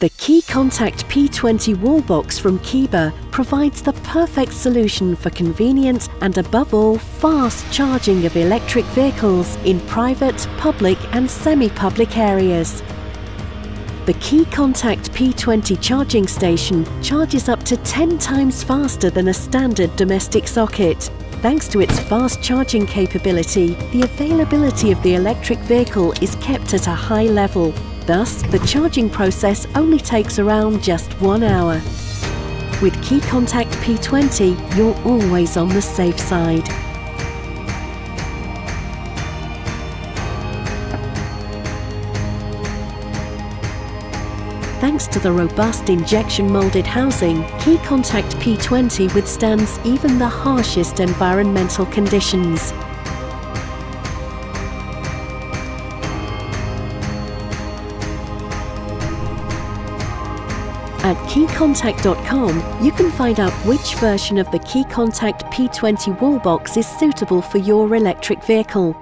The KeyContact P20 wall box from Kiba provides the perfect solution for convenient and, above all, fast charging of electric vehicles in private, public and semi-public areas. The KeyContact P20 charging station charges up to 10 times faster than a standard domestic socket. Thanks to its fast charging capability, the availability of the electric vehicle is kept at a high level. Thus, the charging process only takes around just 1 hour. With KeyContact P20, you're always on the safe side. Thanks to the robust injection molded housing, KeyContact P20 withstands even the harshest environmental conditions. At keycontact.com, you can find out which version of the KeyContact P20 wall box is suitable for your electric vehicle.